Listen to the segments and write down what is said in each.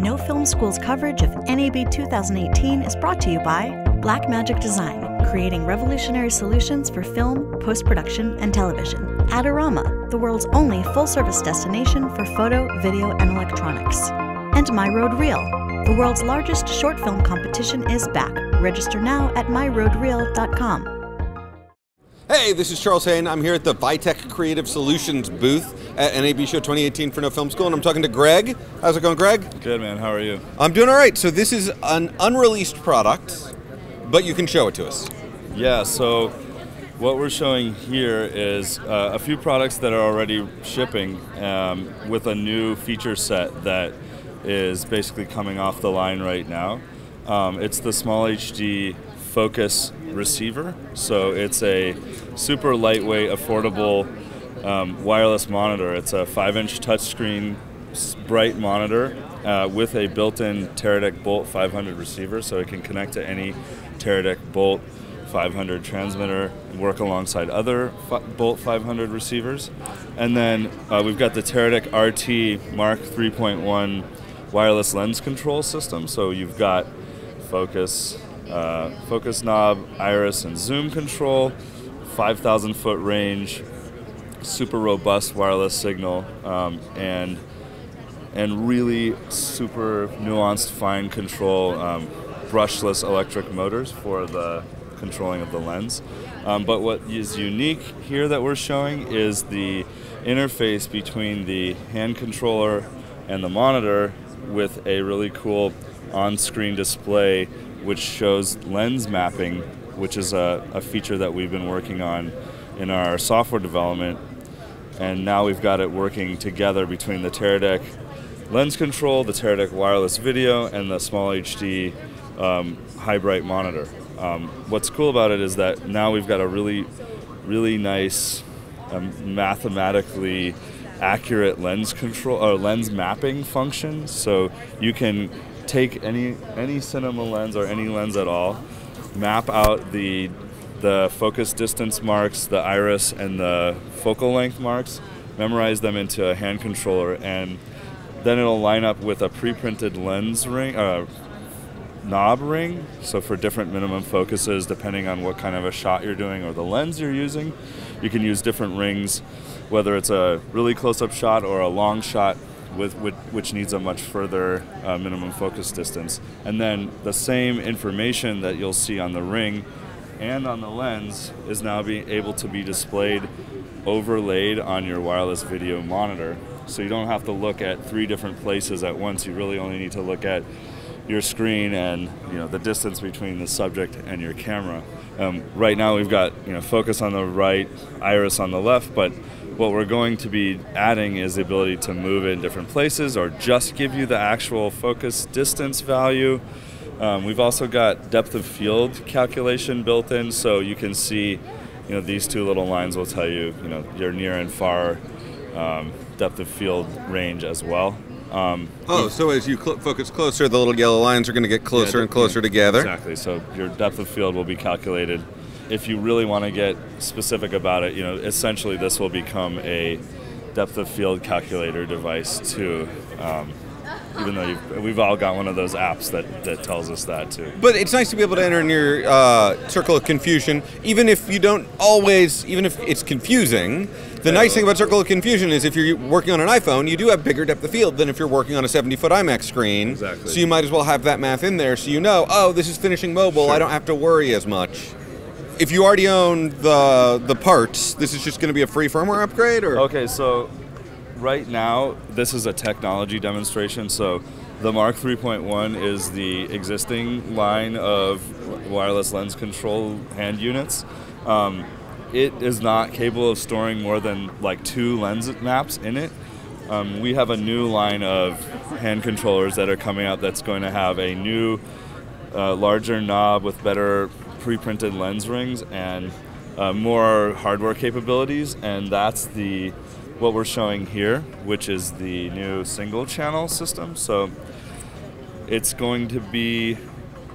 No Film School's coverage of NAB 2018 is brought to you by Blackmagic Design, creating revolutionary solutions for film, post-production, and television. Adorama, the world's only full-service destination for photo, video, and electronics. And My Road Reel, the world's largest short film competition is back. Register now at myroadreel.com. Hey, this is Charles Haine. I'm here at the Vitec Creative Solutions booth at NAB Show 2018 for No Film School, and I'm talking to Greg. How's it going, Greg? Good, man. How are you? I'm doing all right. So this is an unreleased product, but you can show it to us. Yeah, so what we're showing here is a few products that are already shipping with a new feature set that is basically coming off the line right now. It's the Small HD Focus receiver, so it's a super lightweight, affordable wireless monitor. It's a 5-inch touchscreen, bright monitor with a built-in Teradek Bolt 500 receiver, so it can connect to any Teradek Bolt 500 transmitter and work alongside other Bolt 500 receivers. And then we've got the Teradek RT Mark 3.1 wireless lens control system, so you've got focus knob, iris, and zoom control, 5,000-foot range, super robust wireless signal, and really super nuanced, fine control, brushless electric motors for the controlling of the lens. But what is unique here that we're showing is the interface between the hand controller and the monitor with a really cool on-screen display which shows lens mapping, which is a feature that we've been working on in our software development. And now we've got it working together between the Teradek lens control, the Teradek wireless video, and the Small HD high bright monitor. What's cool about it is that now we've got a really, really nice mathematically accurate lens control or lens mapping function, so you can take any cinema lens or any lens at all, map out the focus distance marks, the iris, and the focal length marks, memorize them into a hand controller, and then it'll line up with a pre-printed lens ring, knob ring, so for different minimum focuses depending on what kind of a shot you're doing or the lens you're using. You can use different rings, whether it's a really close-up shot or a long shot, which needs a much further minimum focus distance. And then the same information that you'll see on the ring and on the lens is now being able to be displayed, overlaid on your wireless video monitor. So you don't have to look at three different places at once. You really only need to look at your screen and, you know, the distance between the subject and your camera. Right now we've got, you know, focus on the right, iris on the left, but what we're going to be adding is the ability to move in different places or just give you the actual focus distance value. We've also got depth of field calculation built in, so you can see, you know, these two little lines will tell you, you know, your near and far depth of field range as well. So as you focus closer, the little yellow lines are going to get closer and closer together. Exactly, so your depth of field will be calculated. If you really want to get specific about it, you know, essentially this will become a depth of field calculator device too. Even though we've all got one of those apps that tells us that too. But it's nice to be able to enter in your circle of confusion, even if you don't always, even if it's confusing. The nice thing about circle of confusion is if you're working on an iPhone, you do have bigger depth of field than if you're working on a 70-foot IMAX screen. Exactly. So you might as well have that math in there, so you know, oh, this is finishing mobile. Sure. I don't have to worry as much. If you already own the parts, this is just going to be a free firmware upgrade, or? Okay, so right now this is a technology demonstration. So the Mark 3.1 is the existing line of wireless lens control hand units. It is not capable of storing more than like 2 lens maps in it. We have a new line of hand controllers that are coming out that's going to have a new, larger knob with better pre-printed lens rings and more hardware capabilities, and that's what we're showing here, which is the new single channel system. So it's going to be you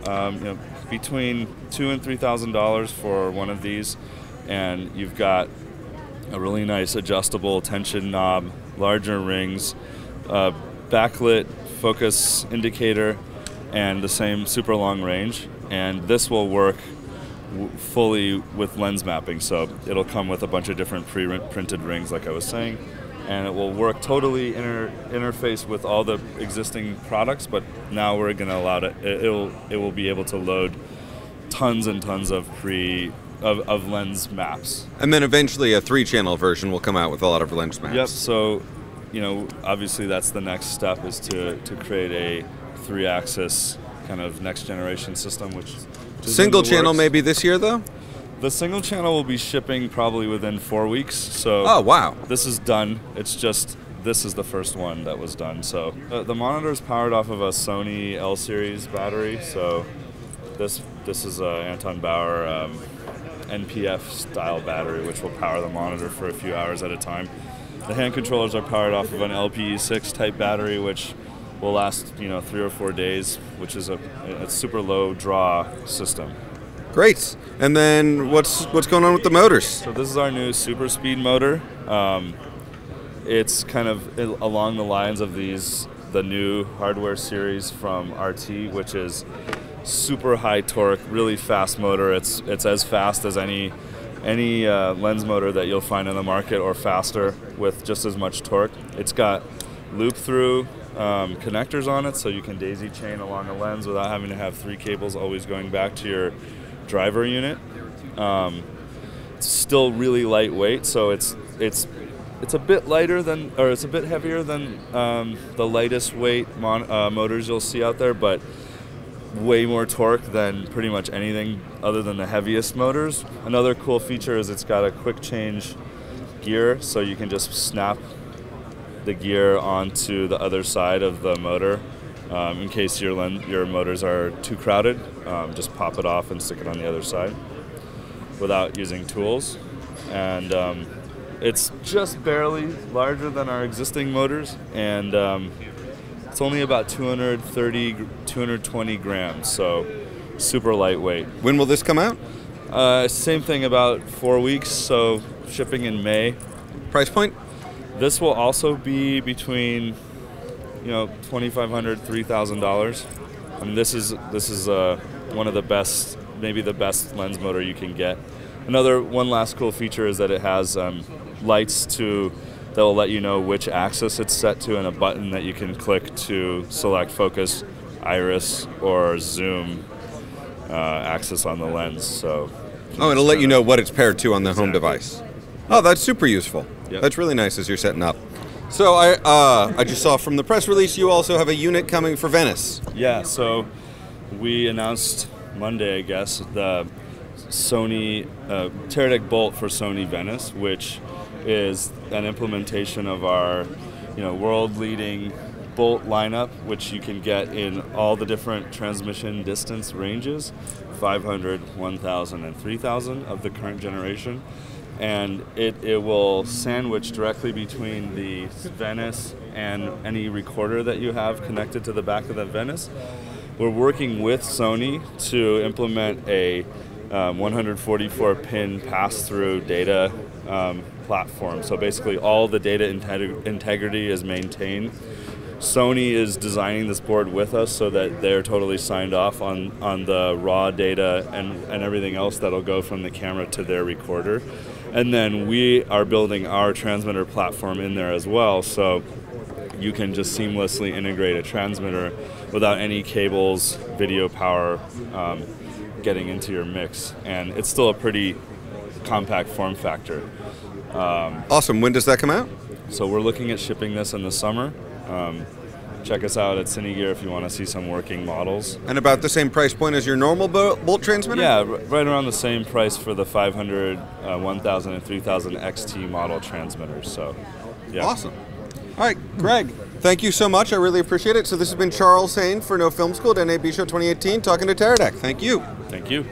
know, between $2,000 and $3,000 for one of these, and you've got a really nice adjustable tension knob, larger rings, backlit focus indicator and the same super long range, and this will work fully with lens mapping. So it'll come with a bunch of different pre-printed rings, like I was saying, and it will work totally interface with all the existing products, but now we're going to allow it, it will be able to load tons and tons of lens maps. And then eventually a 3-channel version will come out with a lot of lens maps. Yep, so you know, obviously that's the next step, is to create a 3-axis kind of next generation system, which is single channel maybe this year though? The single channel will be shipping probably within 4 weeks. So oh, wow. This is done. It's just, this is the first one that was done. So the monitor is powered off of a Sony L series battery. So this is a Anton Bauer NPF style battery, which will power the monitor for a few hours at a time. The hand controllers are powered off of an LPE6 type battery, which will last, you know, 3 or 4 days, which is a super low draw system. Great. And then what's going on with the motors? So this is our new super speed motor. It's kind of along the lines of the new hardware series from RT, which is super high torque, really fast motor. It's as fast as any lens motor that you'll find in the market, or faster, with just as much torque. It's got loop through connectors on it, so you can daisy chain along a lens without having to have 3 cables always going back to your driver unit. It's still really lightweight, so it's a bit lighter than, or it's a bit heavier than the lightest weight motors you'll see out there, but way more torque than pretty much anything other than the heaviest motors. Another cool feature is it's got a quick change gear, so you can just snap the gear onto the other side of the motor. In case your motors are too crowded, just pop it off and stick it on the other side without using tools. And it's just barely larger than our existing motors, and it's only about 230, 220 grams, so super lightweight. When will this come out? Same thing, about 4 weeks, so shipping in May. Price point? This will also be between, you know, $2,500, $3,000. I mean, this is one of the best, maybe the best lens motor you can get. One last cool feature is that it has lights that will let you know which axis it's set to, and a button that you can click to select focus, iris, or zoom axis on the lens. So. Oh, it'll let you know what it's paired to on the home device. Oh, that's super useful. Yep. That's really nice as you're setting up. So I just saw from the press release you also have a unit coming for Venice. Yeah, so we announced Monday, I guess, the Sony Teradek Bolt for Sony Venice, which is an implementation of our, you know, world-leading Bolt lineup, which you can get in all the different transmission distance ranges, 500, 1,000, and 3,000 of the current generation. And it will sandwich directly between the Venice and any recorder that you have connected to the back of the Venice. We're working with Sony to implement a 144-pin pass-through data platform. So basically all the data integrity is maintained. Sony is designing this board with us so that they're totally signed off on the raw data and everything else that'll go from the camera to their recorder. And then we are building our transmitter platform in there as well, so you can just seamlessly integrate a transmitter without any cables, video power getting into your mix. And it's still a pretty compact form factor. Awesome. When does that come out? So we're looking at shipping this in the summer. Check us out at Cinegear if you want to see some working models. And about the same price point as your normal Bolt transmitter? Yeah, right around the same price for the 500, 1000, and 3000 XT model transmitters. So, yeah. Awesome. All right, Greg, thank you so much. I really appreciate it. So this has been Charles Haine for No Film School at NAB Show 2018 talking to Teradek. Thank you. Thank you.